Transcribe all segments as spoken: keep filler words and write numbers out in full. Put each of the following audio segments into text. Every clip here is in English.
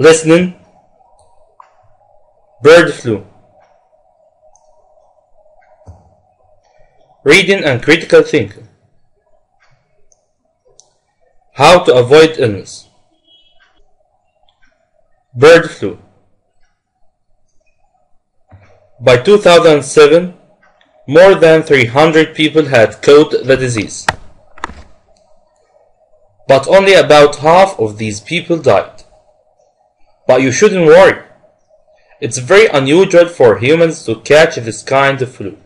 listening, bird flu. Reading and critical thinking. How to avoid illness. Bird flu. By two thousand seven, more than three hundred people had caught the disease, but only about half of these people died. But you shouldn't worry. It's very unusual for humans to catch this kind of flu.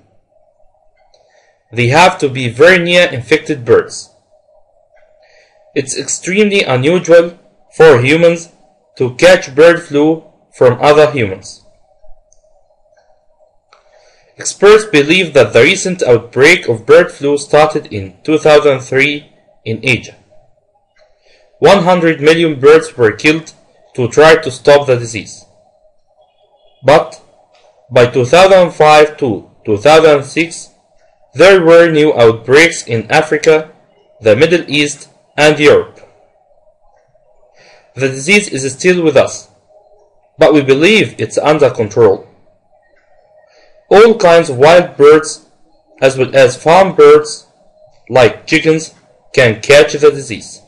They have to be very near infected birds. It's extremely unusual for humans to catch bird flu from other humans. Experts believe that the recent outbreak of bird flu started in two thousand three in Asia. one hundred million birds were killed to try to stop the disease. But by two thousand five to two thousand six, there were new outbreaks in Africa, the Middle East, and Europe. The disease is still with us, but we believe it's under control. All kinds of wild birds, as well as farm birds, like chickens, can catch the disease.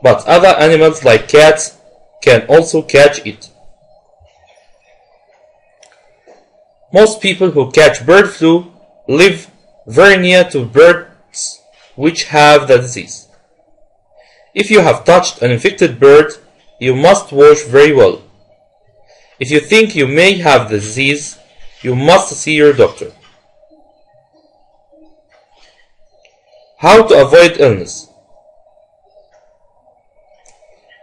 But other animals, like cats, can also catch it. Most people who catch bird flu live very near to birds which have the disease. If you have touched an infected bird, you must wash very well. If you think you may have the disease, you must see your doctor. How to avoid illness.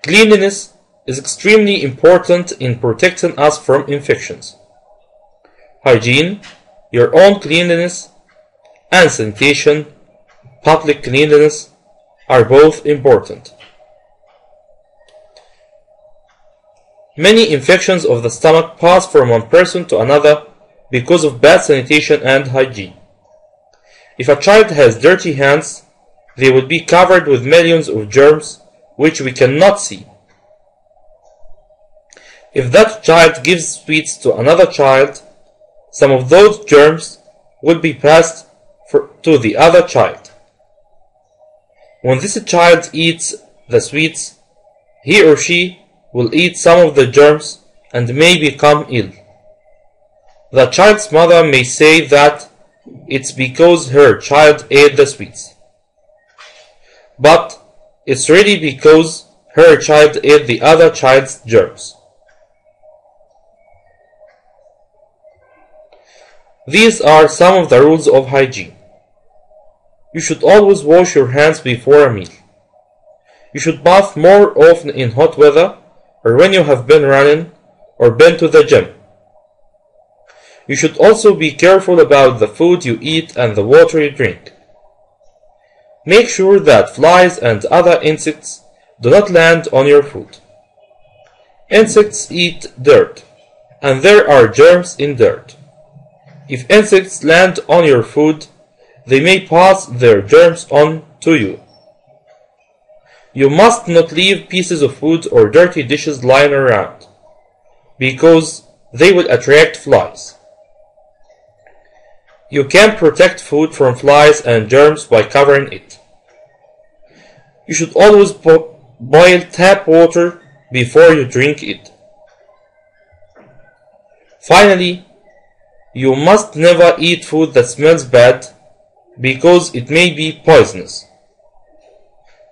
Cleanliness is extremely important in protecting us from infections. Hygiene, your own cleanliness, and sanitation, public cleanliness, are both important. Many infections of the stomach pass from one person to another because of bad sanitation and hygiene. If a child has dirty hands, they would be covered with millions of germs which we cannot see. If that child gives sweets to another child, some of those germs would be passed for, to the other child. When this child eats the sweets, he or she will eat some of the germs and may become ill. The child's mother may say that it's because her child ate the sweets, but it's really because her child ate the other child's germs. These are some of the rules of hygiene. You should always wash your hands before a meal. You should bath more often in hot weather, or when you have been running or been to the gym. You should also be careful about the food you eat and the water you drink. Make sure that flies and other insects do not land on your food. Insects eat dirt, and there are germs in dirt. If insects land on your food, they may pass their germs on to you. You must not leave pieces of food or dirty dishes lying around, because they will attract flies. You can protect food from flies and germs by covering it. You should always bo- boil tap water before you drink it. Finally, you must never eat food that smells bad, because it may be poisonous.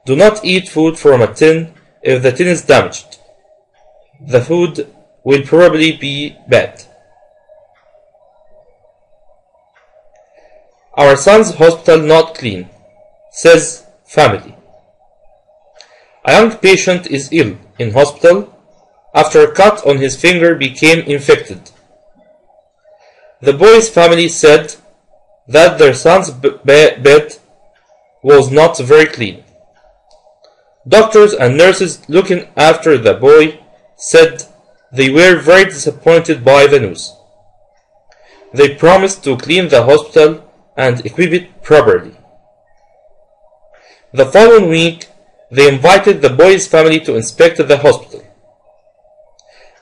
Do not eat food from a tin if the tin is damaged. The food will probably be bad. Our son's hospital not clean, says family. A young patient is ill in hospital after a cut on his finger became infected. The boy's family said that their son's bed was not very clean. Doctors and nurses looking after the boy said they were very disappointed by the news. They promised to clean the hospital and equip it properly. The following week, they invited the boy's family to inspect the hospital.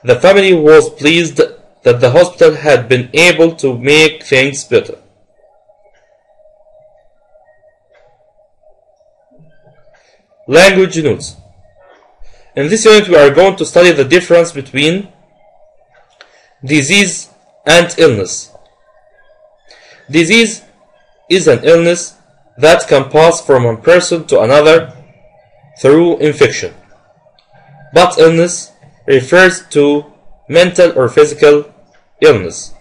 The family was pleased that the hospital had been able to make things better. Language notes. In this unit, we are going to study the difference between disease and illness. Disease is an illness that can pass from one person to another through infection. But illness refers to mental or physical illness,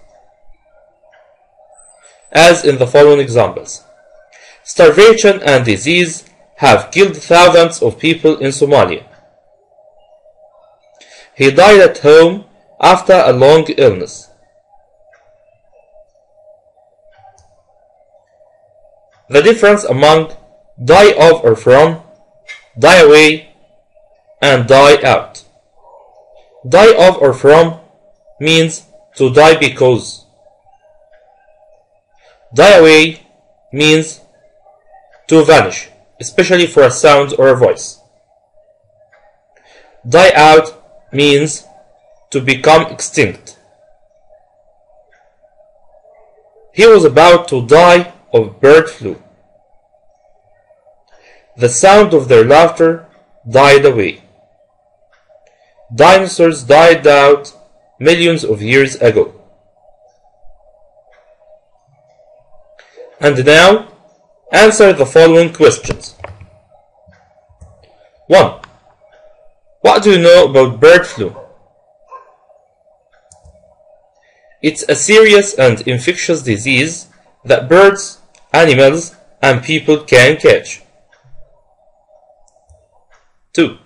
as in the following examples. Starvation and disease have killed thousands of people in Somalia. He died at home after a long illness. The difference among die of or from, die away, and die out. Die of or from means to die because. Die away means to vanish, especially for a sound or a voice. Die out means to become extinct. He was about to die of bird flu. The sound of their laughter died away. Dinosaurs died out millions of years ago. And now, answer the following questions. one. What do you know about bird flu? It's a serious and infectious disease that birds, animals, and people can catch. two.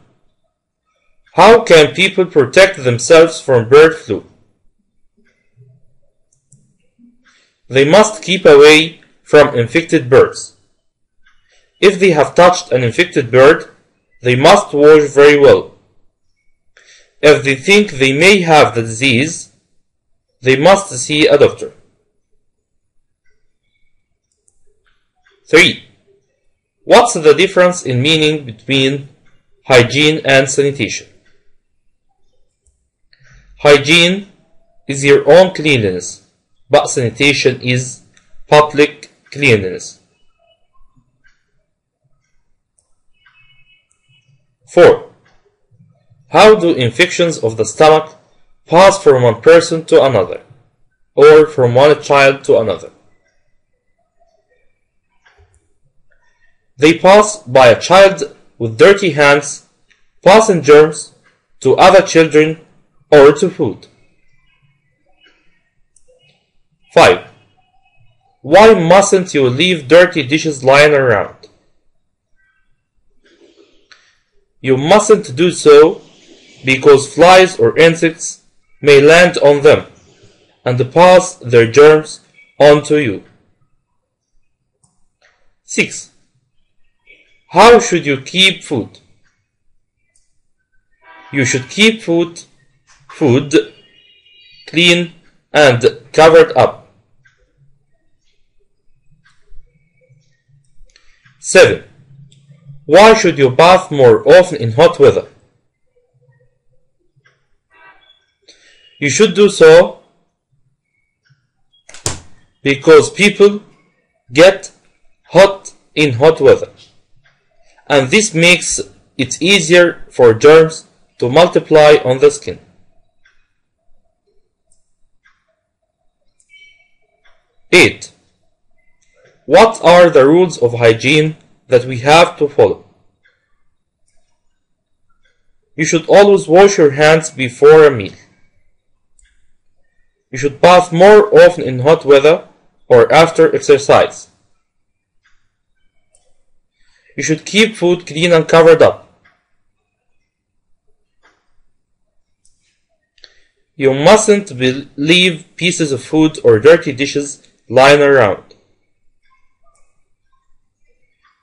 How can people protect themselves from bird flu? They must keep away from infected birds. If they have touched an infected bird, they must wash very well. If they think they may have the disease, they must see a doctor. three. What's the difference in meaning between hygiene and sanitation? Hygiene is your own cleanliness, but sanitation is public cleanliness. four. How do infections of the stomach pass from one person to another, or from one child to another? They pass by a child with dirty hands, passing germs to other children or to food. five. Why mustn't you leave dirty dishes lying around? You mustn't do so because flies or insects may land on them and pass their germs onto you. six. How should you keep food? You should keep food, food clean and covered up. seven. Why should you bathe more often in hot weather? You should do so because people get hot in hot weather, and this makes it easier for germs to multiply on the skin. eight. What are the rules of hygiene that we have to follow? You should always wash your hands before a meal. You should bathe more often in hot weather or after exercise. You should keep food clean and covered up. You mustn't leave pieces of food or dirty dishes lying around.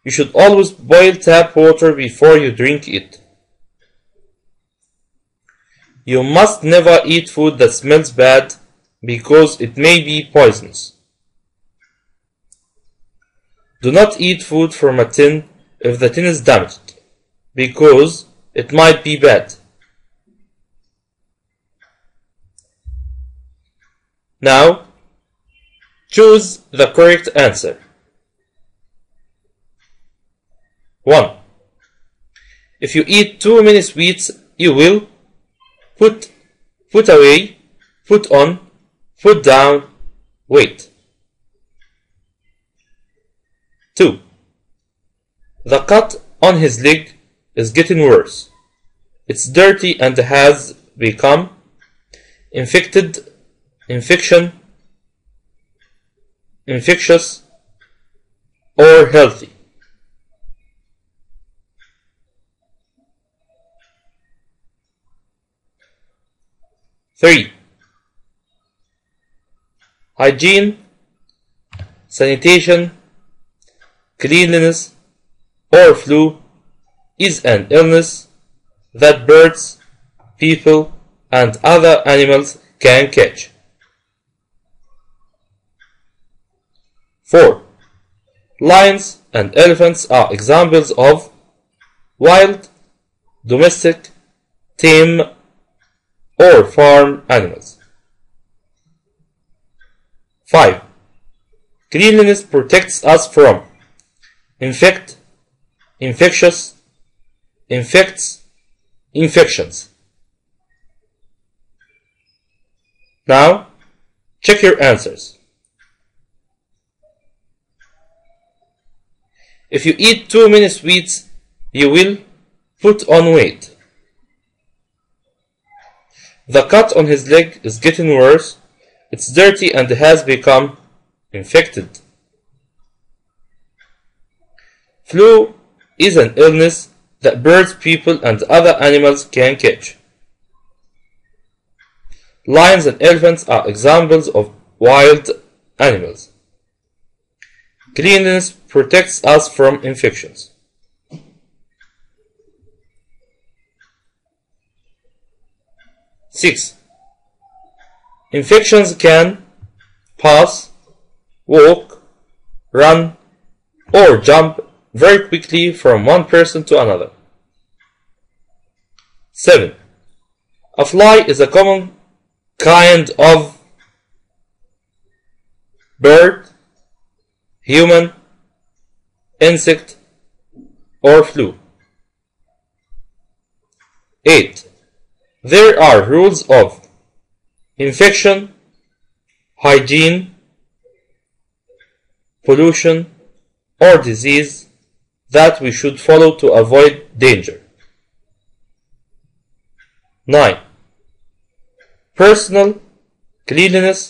You should always boil tap water before you drink it. You must never eat food that smells bad because it may be poisonous. Do not eat food from a tin if the tin is damaged, because it might be bad. Now, choose the correct answer. one. If you eat too many sweets, you will put, put away, put on, put down, weight. two. The cut on his leg is getting worse. It's dirty and has become infected, infection, infectious, or healthy. three. Hygiene, sanitation, cleanliness, or flu is an illness that birds, people, and other animals can catch. four. Lions and elephants are examples of wild, domestic, tame, or farm animals. five. Cleanliness protects us from infect, infectious, infects, infections. Now, check your answers. If you eat too many sweets, you will put on weight. The cut on his leg is getting worse. It's dirty and has become infected. Flu is an illness that birds, people, and other animals can catch. Lions and elephants are examples of wild animals. Cleanliness protects us from infections. six. Infections can pass, walk, run, or jump very quickly from one person to another. seven. A fly is a common kind of bird, human, insect, or flu. eight. There are rules of infection, hygiene, pollution, or disease that we should follow to avoid danger. nine. Personal, cleanliness,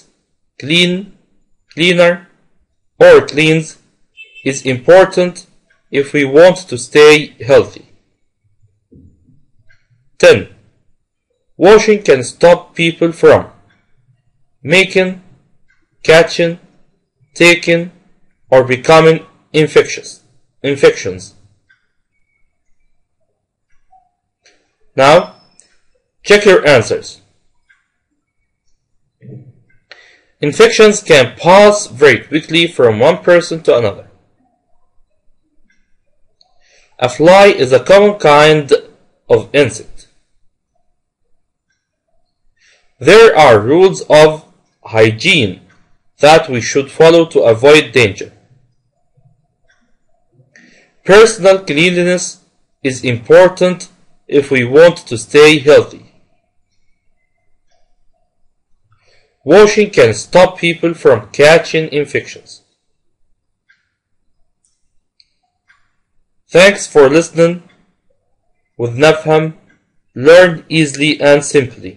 clean, cleaner, or cleans is important if we want to stay healthy. ten. Washing can stop people from making, catching, taking, or becoming infectious infections. Now, check your answers. Infections can pass very quickly from one person to another. A fly is a common kind of insect. There are rules of hygiene that we should follow to avoid danger. Personal cleanliness is important if we want to stay healthy. Washing can stop people from catching infections. Thanks for listening. With Nafham, learn easily and simply.